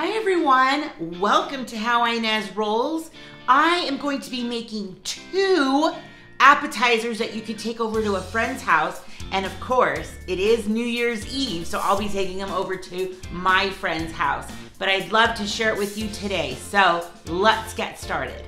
Hi everyone, welcome to How Inez Rolls. I am going to be making two appetizers that you can take over to a friend's house. And of course, it is New Year's Eve, so I'll be taking them over to my friend's house. But I'd love to share it with you today, so let's get started.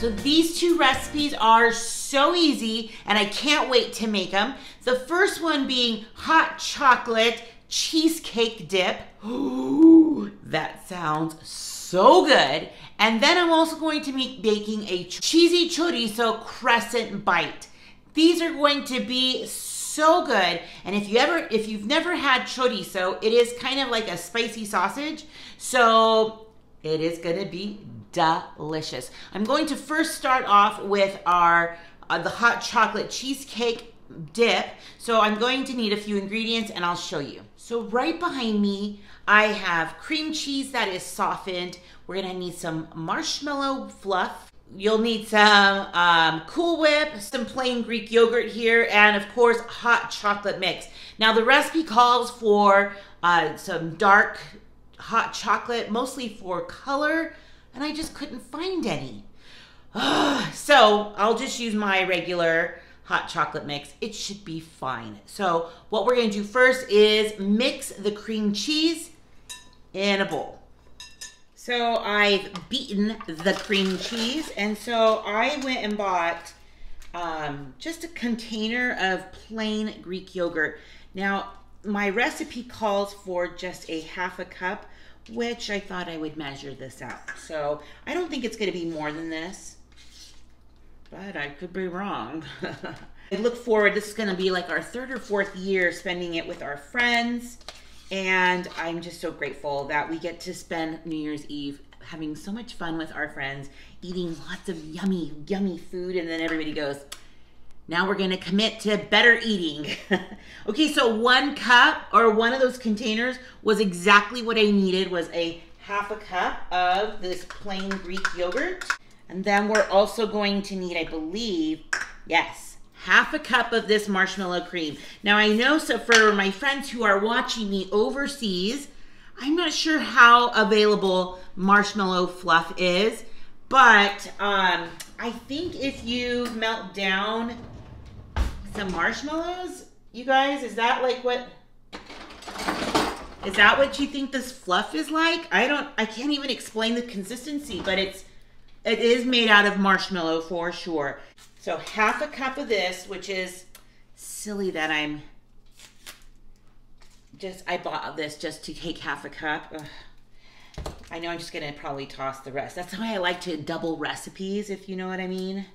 So these two recipes are so easy and I can't wait to make them. The first one being hot chocolate cheesecake dip. Ooh, that sounds so good. And then I'm also going to be baking a cheesy chorizo crescent bite. These are going to be so good. And if you've never had chorizo, it is kind of like a spicy sausage. So it is gonna be delicious. I'm going to first start off with our the hot chocolate cheesecake dip. So I'm going to need a few ingredients and I'll show you. So right behind me, I have cream cheese that is softened. We're gonna need some marshmallow fluff. You'll need some Cool Whip, some plain Greek yogurt here, and of course, hot chocolate mix. Now the recipe calls for some dark hot chocolate, mostly for color, and I just couldn't find any. So I'll just use my regular hot chocolate mix. It should be fine. So what we're gonna do first is mix the cream cheese in a bowl. So I've beaten the cream cheese, and so I went and bought just a container of plain Greek yogurt. Now, my recipe calls for just a half a cup, which I thought I would measure this out. So I don't think it's gonna be more than this, but I could be wrong. I look forward, this is gonna be like our third or fourth year spending it with our friends. And I'm just so grateful that we get to spend New Year's Eve having so much fun with our friends, eating lots of yummy, yummy food. And then everybody goes, now we're gonna commit to better eating. Okay, so one cup or one of those containers was exactly what I needed, was a half a cup of this plain Greek yogurt. And then we're also going to need, I believe, yes, half a cup of this marshmallow cream. Now I know, so for my friends who are watching me overseas, I'm not sure how available marshmallow fluff is, but I think if you melt down some marshmallows, you guys, is that what you think this fluff is like? I can't even explain the consistency, but it is made out of marshmallow for sure. So half a cup of this, which is silly that I bought this just to take half a cup. Ugh. I know I'm just gonna probably toss the rest. That's why I like to double recipes, if you know what I mean.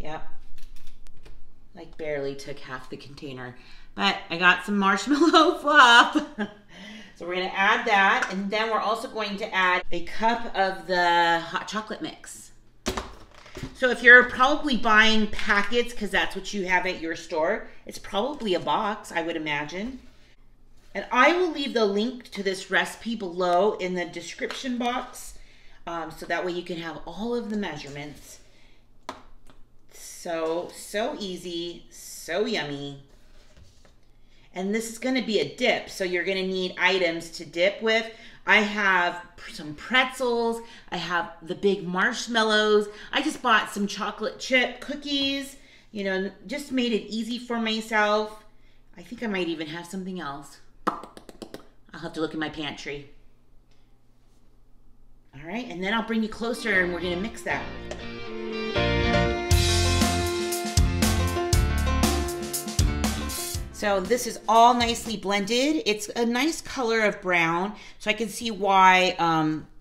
Yep, like barely took half the container, but I got some marshmallow fluff. So we're gonna add that, and then we're also going to add a cup of the hot chocolate mix. So if you're probably buying packets, because that's what you have at your store, it's probably a box, I would imagine. And I will leave the link to this recipe below in the description box, so that way you can have all of the measurements. So easy, so yummy. And this is gonna be a dip, so you're gonna need items to dip with. I have some pretzels, I have the big marshmallows, I just bought some chocolate chip cookies, you know, just made it easy for myself. I think I might even have something else. I'll have to look in my pantry. All right, and then I'll bring you closer and we're gonna mix that. So this is all nicely blended. It's a nice color of brown, so I can see why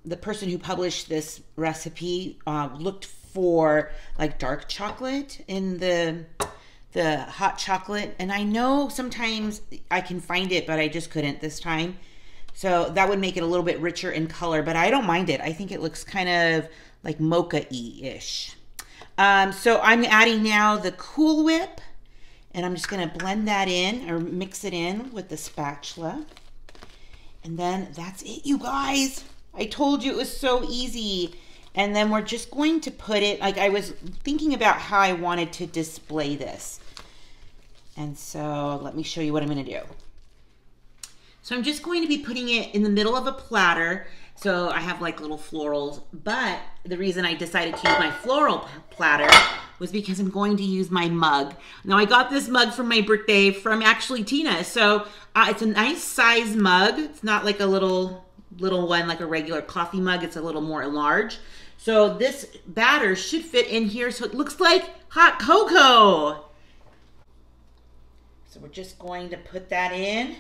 the person who published this recipe looked for like dark chocolate in the hot chocolate, and I know sometimes I can find it, but I just couldn't this time. So that would make it a little bit richer in color, but I don't mind it. I think it looks kind of like mocha-y-ish. So I'm adding now the Cool Whip, and I'm just gonna blend that in or mix it in with the spatula. And then that's it, you guys. I told you it was so easy. And then we're just going to put it, like I was thinking about how I wanted to display this. And so let me show you what I'm gonna do. So I'm just going to be putting it in the middle of a platter. So I have like little florals, but the reason I decided to use my floral platter was because I'm going to use my mug. Now I got this mug for my birthday from actually Tina. So it's a nice size mug. It's not like a little one, like a regular coffee mug. It's a little more large. So this batter should fit in here. So it looks like hot cocoa. So we're just going to put that in.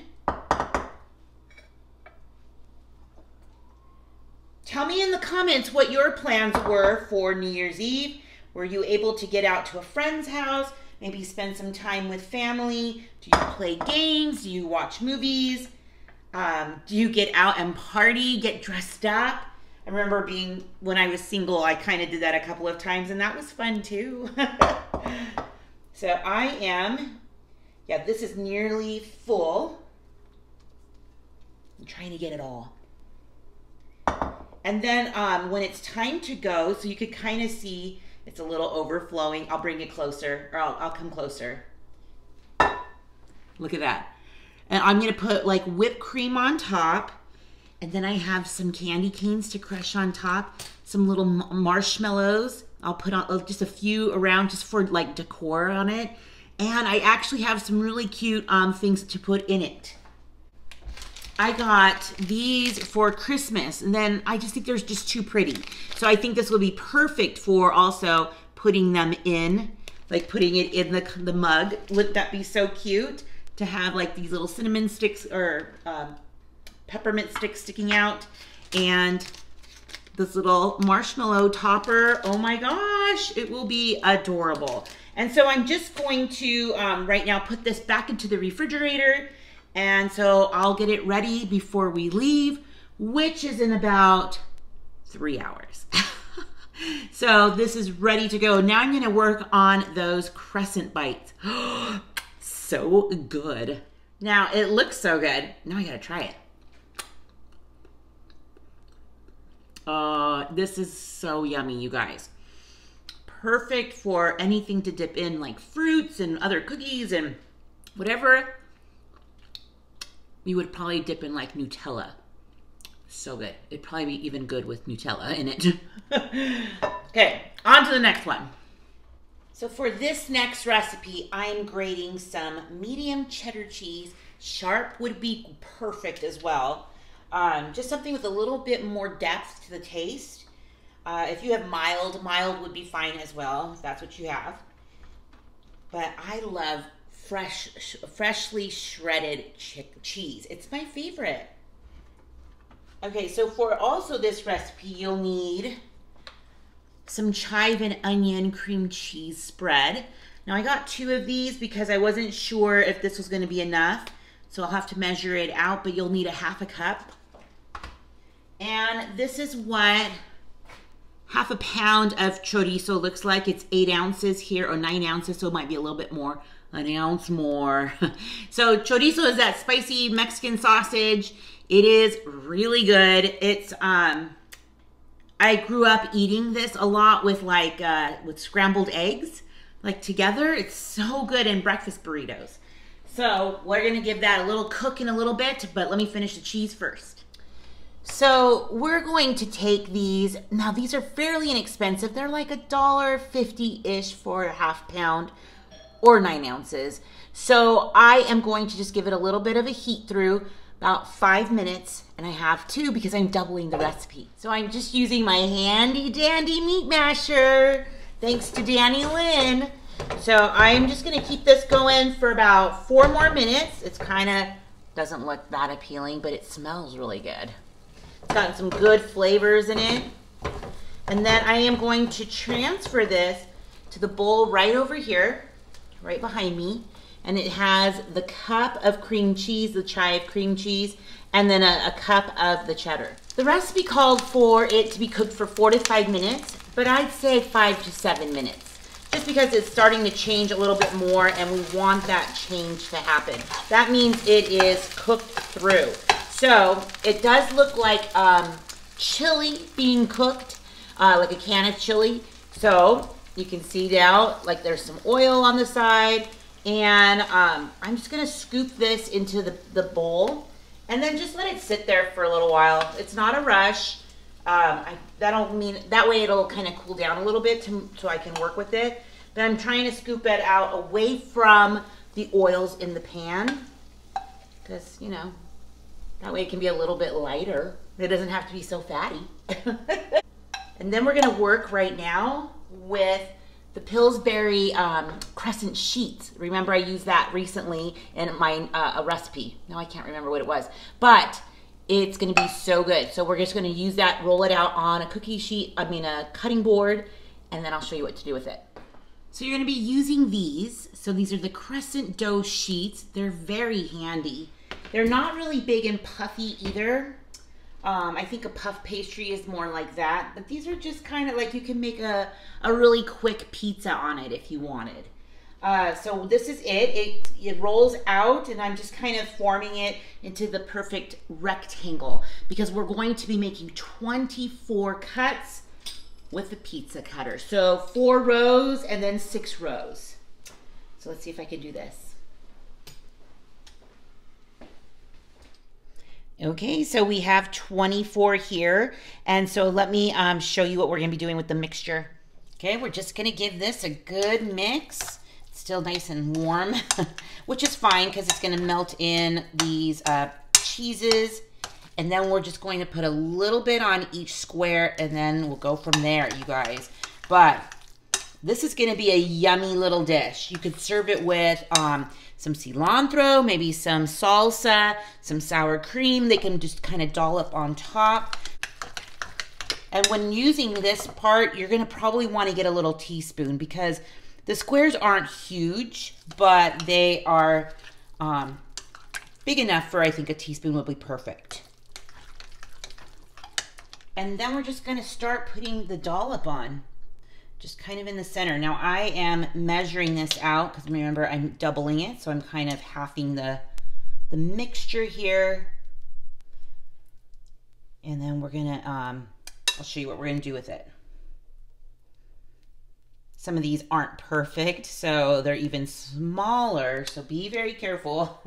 Tell me in the comments what your plans were for New Year's Eve. Were you able to get out to a friend's house? Maybe spend some time with family? Do you play games? Do you watch movies? Do you get out and party, get dressed up? I remember when I was single, I kind of did that a couple of times and that was fun too. So yeah, this is nearly full. I'm trying to get it all. And then when it's time to go, so you could kind of see it's a little overflowing. I'll bring it closer, or I'll come closer. Look at that. And I'm gonna put like whipped cream on top. And then I have some candy canes to crush on top, some little marshmallows. I'll put on just a few around just for like decor on it. And I actually have some really cute things to put in it. I got these for Christmas, and then I just think they're just too pretty. So I think this will be perfect for also putting them in, like putting it in the mug. Wouldn't that be so cute to have like these little cinnamon sticks or peppermint sticks sticking out and this little marshmallow topper? Oh my gosh, it will be adorable. And so I'm just going to right now put this back into the refrigerator. And so I'll get it ready before we leave, which is in about 3 hours. So this is ready to go. Now I'm gonna work on those crescent bites. So good. Now it looks so good. Now I gotta try it. This is so yummy, you guys. Perfect for anything to dip in, like fruits and other cookies and whatever. You would probably dip in like Nutella. So good. It'd probably be even good with Nutella in it. Okay, on to the next one. So for this next recipe, I'm grating some medium cheddar cheese. Sharp would be perfect as well. Just something with a little bit more depth to the taste. If you have mild would be fine as well, if that's what you have. But I love freshly shredded cheese. It's my favorite. Okay, so for also this recipe, you'll need some chive and onion cream cheese spread. Now I got 2 of these because I wasn't sure if this was going to be enough. So I'll have to measure it out, but you'll need a half a cup. And this is what half a pound of chorizo looks like. It's 8 ounces here or 9 ounces, so it might be a little bit more. An ounce more. So chorizo is that spicy Mexican sausage. It is really good. It's I grew up eating this a lot with like with scrambled eggs, like together. It's so good in breakfast burritos. So we're gonna give that a little cook in a little bit, but let me finish the cheese first. So we're going to take these. Now these are fairly inexpensive. They're like $1.50-ish for a half pound or 9 ounces. So I am going to just give it a little bit of a heat through, about 5 minutes, and I have 2 because I'm doubling the recipe. So I'm just using my handy dandy meat masher, thanks to Danny Lynn. So I'm just gonna keep this going for about 4 more minutes. It's kinda doesn't look that appealing, but it smells really good. It's got some good flavors in it. And then I am going to transfer this to the bowl right over here, right behind me, and it has the cup of cream cheese, the chive cream cheese, and then a cup of the cheddar. The recipe called for it to be cooked for 4 to 5 minutes, but I'd say 5 to 7 minutes, just because it's starting to change a little bit more and we want that change to happen. That means it is cooked through. So it does look like chili being cooked, like a can of chili. So you can see now, like there's some oil on the side And I'm just gonna scoop this into the bowl and then just let it sit there for a little while. It's not a rush. That way it'll kind of cool down a little bit so I can work with it. But I'm trying to scoop it out away from the oils in the pan because, you know, that way it can be a little bit lighter. It doesn't have to be so fatty. And then we're gonna work right now with the Pillsbury crescent sheets. Remember, I used that recently in my a recipe. Now I can't remember what it was, but it's gonna be so good. So we're just gonna use that, roll it out on a cutting board, and then I'll show you what to do with it. So you're gonna be using these. So these are the crescent dough sheets. They're very handy. They're not really big and puffy either. I think a puff pastry is more like that, but these are just kind of like, you can make a really quick pizza on it if you wanted. So this is it rolls out, and I'm just kind of forming it into the perfect rectangle because we're going to be making 24 cuts with the pizza cutter. So 4 rows and then 6 rows. So let's see if I can do this. Okay, so we have 24 here, and so let me show you what we're gonna be doing with the mixture. Okay, we're just gonna give this a good mix. It's still nice and warm, which is fine because it's gonna melt in these cheeses, and then we're just going to put a little bit on each square, and then we'll go from there, you guys. But this is gonna be a yummy little dish. You could serve it with some cilantro, maybe some salsa, some sour cream. They can just kind of dollop on top. And when using this part, you're gonna probably wanna get a little teaspoon because the squares aren't huge, but they are big enough for, I think, a teaspoon would be perfect. And then we're just gonna start putting the dollop on, just kind of in the center. Now I am measuring this out because remember I'm doubling it, so I'm kind of halving the mixture here. And then we're gonna, I'll show you what we're gonna do with it. Some of these aren't perfect, so they're even smaller, so be very careful.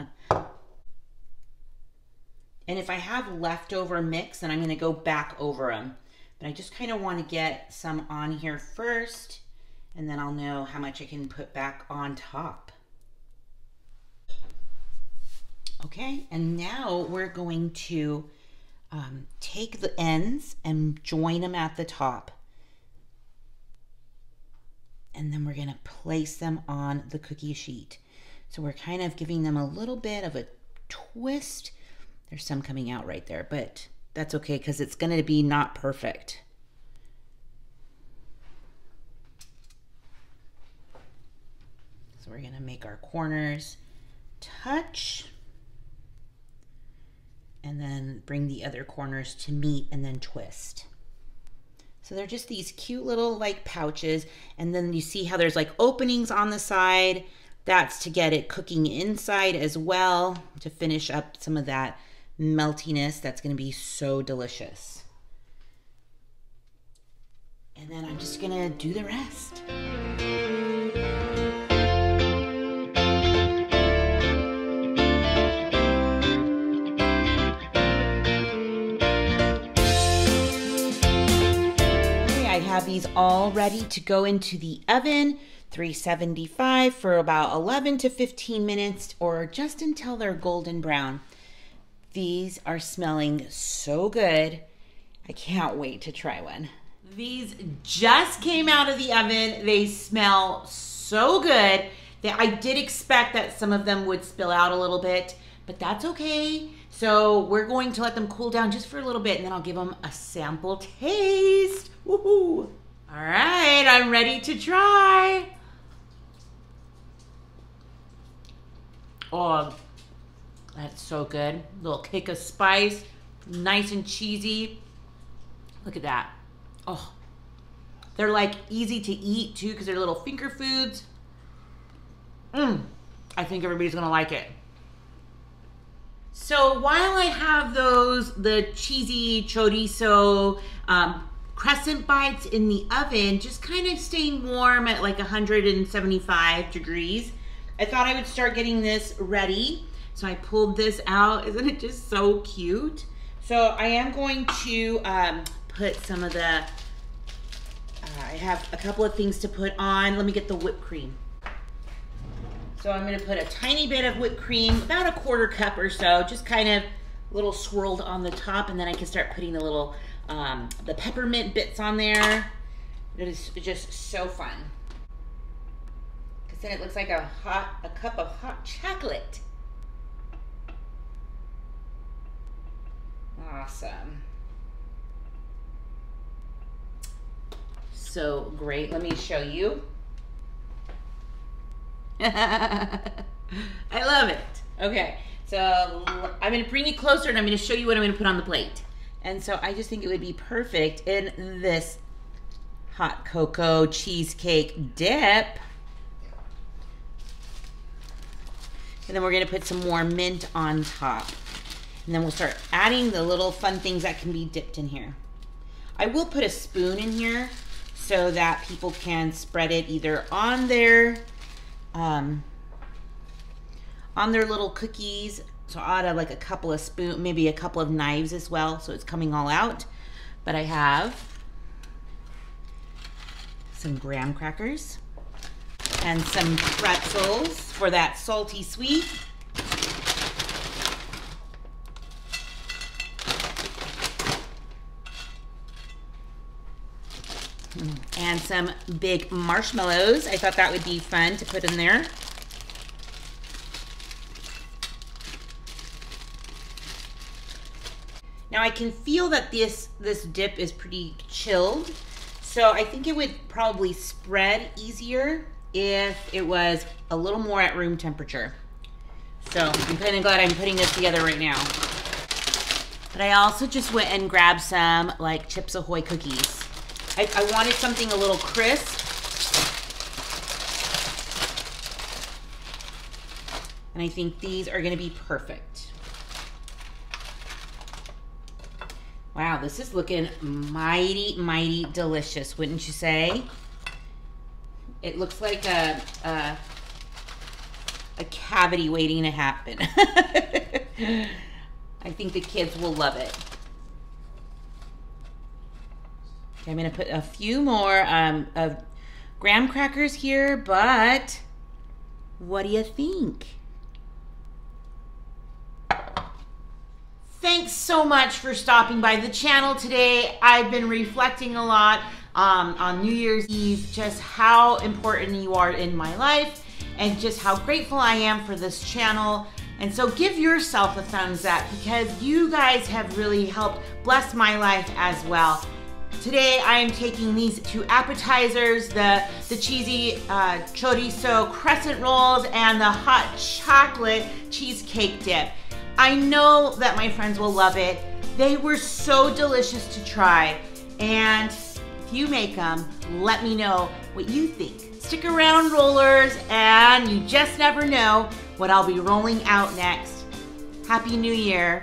And if I have leftover mix, then I'm gonna go back over them. But I just kind of want to get some on here first, and then I'll know how much I can put back on top. Okay, and now we're going to take the ends and join them at the top. And then we're going to place them on the cookie sheet. So we're kind of giving them a little bit of a twist. There's some coming out right there, but that's okay because it's going to be not perfect. So we're going to make our corners touch and then bring the other corners to meet and then twist. So they're just these cute little like pouches, and then you see how there's like openings on the side. That's to get it cooking inside as well, to finish up some of that meltiness. That's going to be so delicious. And then I'm just going to do the rest. Okay, I have these all ready to go into the oven, 375 for about 11 to 15 minutes, or just until they're golden brown. These are smelling so good. I can't wait to try one. These just came out of the oven. They smell so good that I did expect that some of them would spill out a little bit, but that's okay. So we're going to let them cool down just for a little bit, and then I'll give them a sample taste. Woohoo! All right, I'm ready to try. Oh, that's so good. A little kick of spice, nice and cheesy. Look at that. Oh, they're like easy to eat too because they're little finger foods. I think everybody's gonna like it. So while I have the cheesy chorizo crescent bites in the oven, just kind of staying warm at like 175 degrees, I thought I would start getting this ready. So I pulled this out. Isn't it just so cute? So I am going to put some of the, I have a couple of things to put on. Let me get the whipped cream. So I'm gonna put a tiny bit of whipped cream, about a quarter cup or so, just kind of a little swirled on the top, and then I can start putting the little, the peppermint bits on there. It is just so fun. Because then it looks like a cup of hot chocolate. Awesome. So great, let me show you. I love it. Okay, so I'm gonna bring you closer and I'm gonna show you what I'm gonna put on the plate. And so I just think it would be perfect in this hot cocoa cheesecake dip. And then we're gonna put some more mint on top. And then we'll start adding the little fun things that can be dipped in here. I will put a spoon in here so that people can spread it either on their little cookies. So I add like a couple of spoons, maybe a couple of knives as well, so it's coming all out. But I have some graham crackers and some pretzels for that salty sweet. And some big marshmallows. I thought that would be fun to put in there. Now I can feel that this dip is pretty chilled, so I think it would probably spread easier if it was a little more at room temperature. So I'm kind of glad I'm putting this together right now. But I also just went and grabbed some like Chips Ahoy cookies. I wanted something a little crisp. And I think these are gonna be perfect. Wow, this is looking mighty, mighty delicious, wouldn't you say? It looks like a cavity waiting to happen. I think the kids will love it. I'm gonna put a few more of graham crackers here, but what do you think? Thanks so much for stopping by the channel today. I've been reflecting a lot on New Year's Eve, just how important you are in my life and just how grateful I am for this channel. And so give yourself a thumbs up because you guys have really helped bless my life as well. Today, I am taking these two appetizers, the cheesy chorizo crescent rolls and the hot chocolate cheesecake dip. I know that my friends will love it. They were so delicious to try. And if you make them, let me know what you think. Stick around, rollers, and you just never know what I'll be rolling out next. Happy New Year.